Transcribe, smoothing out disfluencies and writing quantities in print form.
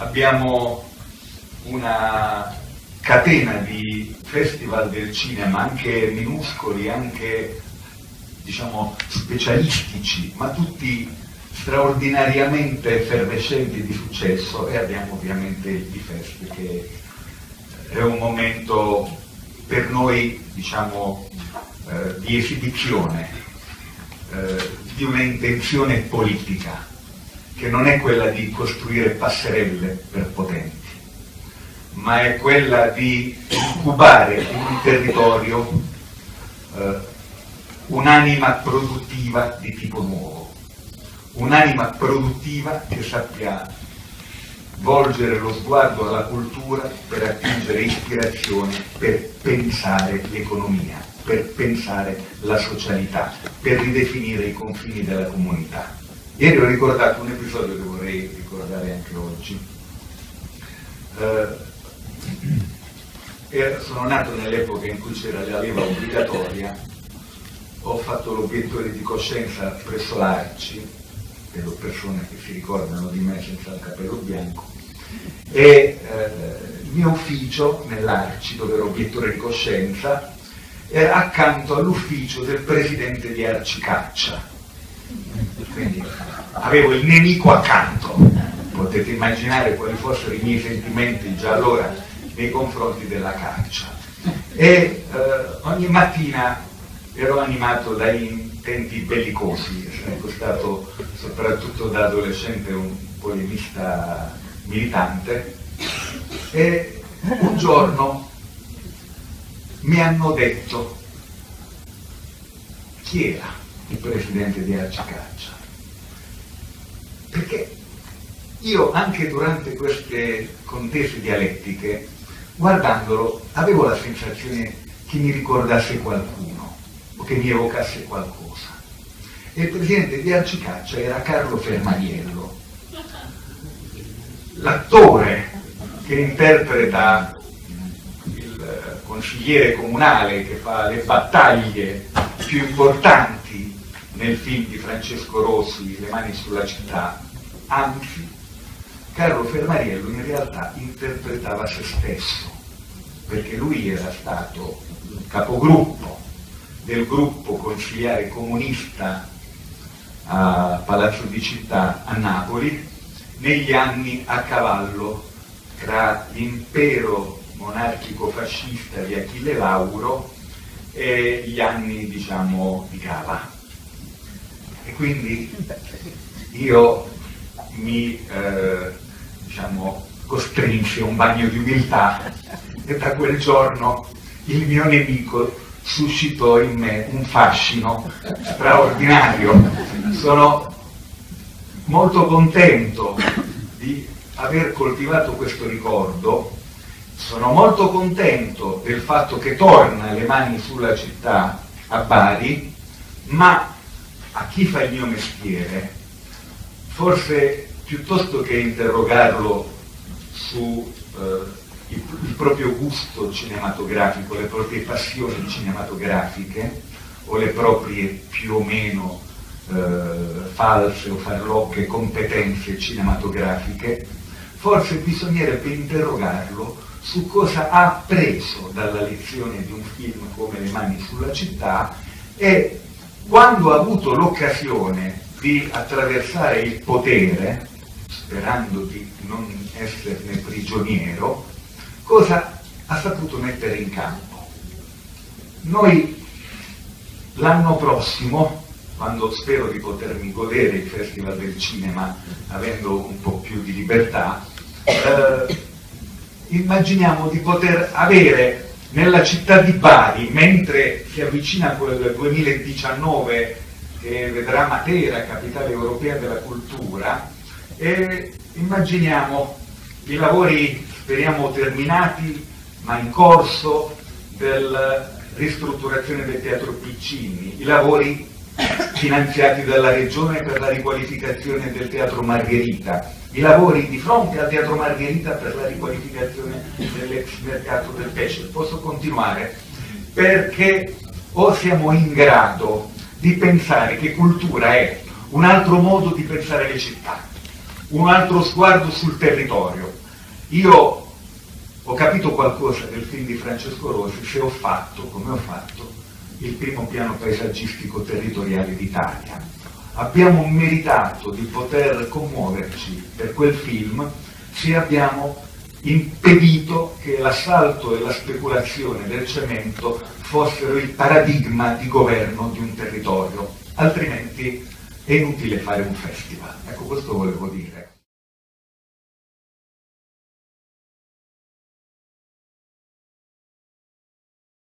abbiamo una catena di festival del cinema, anche minuscoli, anche diciamo specialistici, ma tutti straordinariamente effervescenti di successo, e abbiamo ovviamente il B-Fest, che è un momento per noi, diciamo, di esibizione, di una intenzione politica, che non è quella di costruire passerelle per potenti, ma è quella di incubare in un territorio un'anima produttiva di tipo nuovo, un'anima produttiva che sappia volgere lo sguardo alla cultura per attingere ispirazione, per pensare l'economia, per pensare la socialità, per ridefinire i confini della comunità. Ieri ho ricordato un episodio che vorrei ricordare anche oggi. Sono nato nell'epoca in cui c'era la leva obbligatoria, ho fatto l'obiettore di coscienza presso l'Arci, vedo persone che si ricordano di me senza il capello bianco, e il mio ufficio nell'Arci, dove ero obiettore di coscienza, era accanto all'ufficio del presidente di Arcicaccia, quindi avevo il nemico accanto. Potete immaginare quali fossero i miei sentimenti già allora nei confronti della caccia. E ogni mattina ero animato da intenti bellicosi, sono stato soprattutto da adolescente un polemista militante, e un giorno mi hanno detto chi era il presidente di Arcicaccia, perché io anche durante queste contese dialettiche, guardandolo, avevo la sensazione che mi ricordasse qualcuno o che mi evocasse qualcosa. E il presidente di Arcicaccia era Carlo Fermariello, l'attore che interpreta il consigliere comunale che fa le battaglie più importanti nel film di Francesco Rossi, Le mani sulla città. Anzi, Carlo Fermariello in realtà interpretava se stesso, perché lui era stato capogruppo del gruppo consigliare comunista a Palazzo di Città a Napoli negli anni a cavallo tra l'impero monarchico-fascista di Achille Lauro e gli anni, diciamo, di Gava. E quindi io mi diciamo, costrinse un bagno di umiltà, e da quel giorno il mio nemico suscitò in me un fascino straordinario. Sono molto contento di aver coltivato questo ricordo, sono molto contento del fatto che torna Le mani sulla città a Bari, ma a chi fa il mio mestiere, forse piuttosto che interrogarlo su il proprio gusto cinematografico, le proprie passioni cinematografiche o le proprie più o meno false o farlocche competenze cinematografiche, forse bisognerebbe interrogarlo su cosa ha appreso dalla lezione di un film come Le mani sulla città, e quando ha avuto l'occasione di attraversare il potere, sperando di non esserne prigioniero, cosa ha saputo mettere in campo. Noi l'anno prossimo, quando spero di potermi godere il Festival del Cinema avendo un po' più di libertà, immaginiamo di poter avere nella città di Bari, mentre si avvicina quel 2019 che vedrà Matera, capitale europea della cultura, e immaginiamo i lavori, speriamo terminati, ma in corso, della ristrutturazione del Teatro Piccinni, i lavori finanziati dalla Regione per la riqualificazione del Teatro Margherita, i lavori di fronte al Teatro Margherita per la riqualificazione dell'ex mercato del pesce. Posso continuare, perché o siamo in grado di pensare che cultura è un altro modo di pensare le città, un altro sguardo sul territorio. Io ho capito qualcosa del film di Francesco Rossi se ho fatto, come ho fatto, il primo piano paesaggistico territoriale d'Italia. Abbiamo meritato di poter commuoverci per quel film se abbiamo impedito che l'assalto e la speculazione del cemento fossero il paradigma di governo di un territorio, altrimenti è inutile fare un festival. Ecco, questo volevo dire.